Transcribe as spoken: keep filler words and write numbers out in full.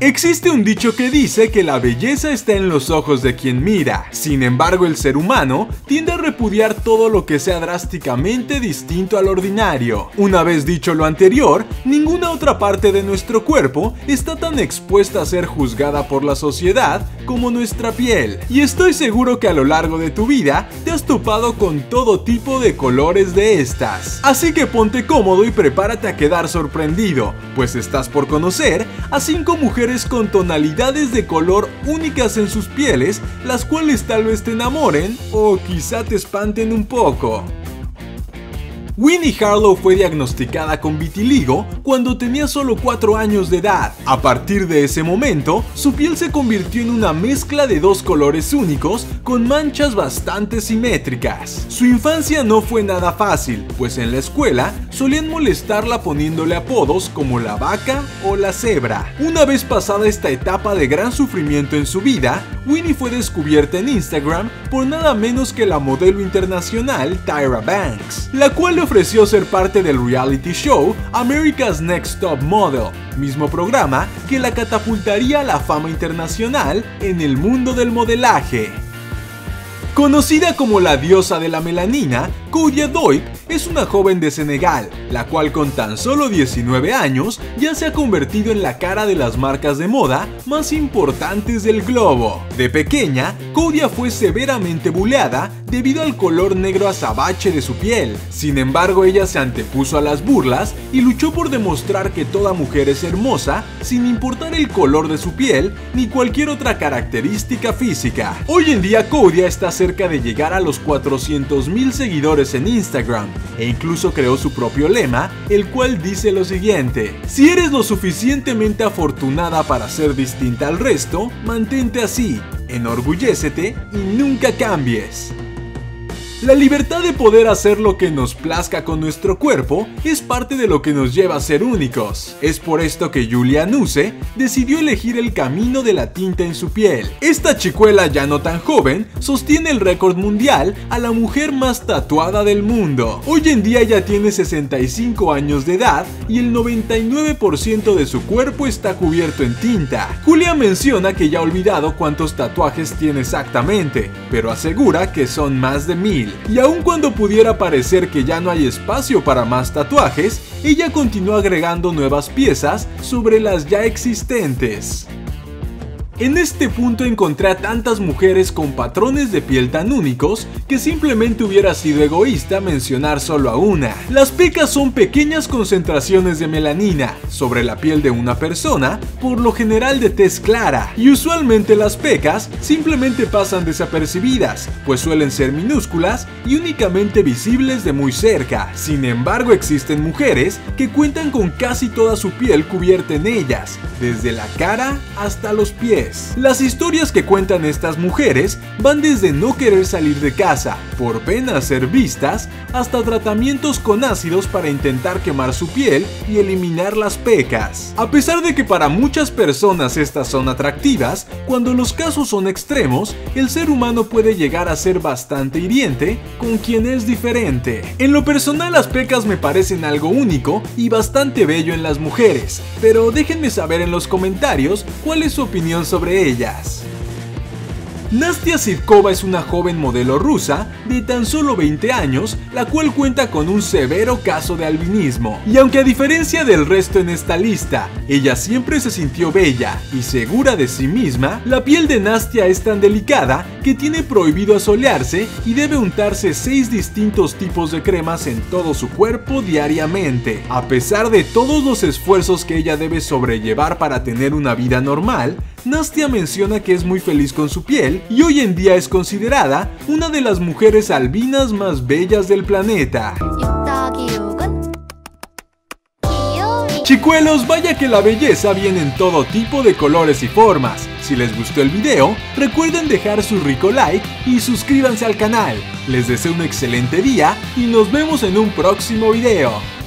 Existe un dicho que dice que la belleza está en los ojos de quien mira. Sin embargo, el ser humano tiende a repudiar todo lo que sea drásticamente distinto al ordinario. Una vez dicho lo anterior, ninguna otra parte de nuestro cuerpo está tan expuesta a ser juzgada por la sociedad como nuestra piel. Y estoy seguro que a lo largo de tu vida te has topado con todo tipo de colores de estas. Así que ponte cómodo y prepárate a quedar sorprendido, pues estás por conocer a cinco mujeres con tonalidades de color únicas en sus pieles, las cuales tal vez te enamoren o quizá te espanten un poco. Winnie Harlow fue diagnosticada con vitiligo cuando tenía solo cuatro años de edad. A partir de ese momento, su piel se convirtió en una mezcla de dos colores únicos con manchas bastante simétricas. Su infancia no fue nada fácil, pues en la escuela solían molestarla poniéndole apodos como la vaca o la cebra. Una vez pasada esta etapa de gran sufrimiento en su vida, Winnie fue descubierta en Instagram por nada menos que la modelo internacional Tyra Banks, la cual le ofreció ser parte del reality show America's Next Top Model, mismo programa que la catapultaría a la fama internacional en el mundo del modelaje. Conocida como la diosa de la melanina, Kodia Doip es una joven de Senegal, la cual con tan solo diecinueve años ya se ha convertido en la cara de las marcas de moda más importantes del globo. De pequeña, Kodia fue severamente buleada debido al color negro azabache de su piel. Sin embargo, ella se antepuso a las burlas y luchó por demostrar que toda mujer es hermosa sin importar el color de su piel ni cualquier otra característica física. Hoy en día, Kodia está cerca de llegar a los cuatrocientos mil seguidores en Instagram, e incluso creó su propio lema, el cual dice lo siguiente: si eres lo suficientemente afortunada para ser distinta al resto, mantente así, enorgullécete y nunca cambies. La libertad de poder hacer lo que nos plazca con nuestro cuerpo es parte de lo que nos lleva a ser únicos. Es por esto que Julia Nuse decidió elegir el camino de la tinta en su piel. Esta chicuela ya no tan joven sostiene el récord mundial a la mujer más tatuada del mundo. Hoy en día ya tiene sesenta y cinco años de edad y el noventa y nueve por ciento de su cuerpo está cubierto en tinta. Julia menciona que ya ha olvidado cuántos tatuajes tiene exactamente, pero asegura que son más de mil. Y aun cuando pudiera parecer que ya no hay espacio para más tatuajes, ella continúa agregando nuevas piezas sobre las ya existentes. En este punto encontré a tantas mujeres con patrones de piel tan únicos que simplemente hubiera sido egoísta mencionar solo a una. Las pecas son pequeñas concentraciones de melanina sobre la piel de una persona, por lo general de tez clara, y usualmente las pecas simplemente pasan desapercibidas, pues suelen ser minúsculas y únicamente visibles de muy cerca. Sin embargo, existen mujeres que cuentan con casi toda su piel cubierta en ellas, desde la cara hasta los pies. Las historias que cuentan estas mujeres van desde no querer salir de casa por pena a ser vistas, hasta tratamientos con ácidos para intentar quemar su piel y eliminar las pecas. A pesar de que para muchas personas estas son atractivas, cuando los casos son extremos, el ser humano puede llegar a ser bastante hiriente con quien es diferente. En lo personal, las pecas me parecen algo único y bastante bello en las mujeres, pero déjenme saber en los comentarios cuál es su opinión sobre ellas. Nastia Sitkova es una joven modelo rusa de tan solo veinte años, la cual cuenta con un severo caso de albinismo. Y aunque a diferencia del resto en esta lista, ella siempre se sintió bella y segura de sí misma, la piel de Nastia es tan delicada que tiene prohibido asolearse y debe untarse seis distintos tipos de cremas en todo su cuerpo diariamente. A pesar de todos los esfuerzos que ella debe sobrellevar para tener una vida normal, Nastia menciona que es muy feliz con su piel y hoy en día es considerada una de las mujeres albinas más bellas del planeta. Chicuelos, vaya que la belleza viene en todo tipo de colores y formas. Si les gustó el video, recuerden dejar su rico like y suscríbanse al canal. Les deseo un excelente día y nos vemos en un próximo video.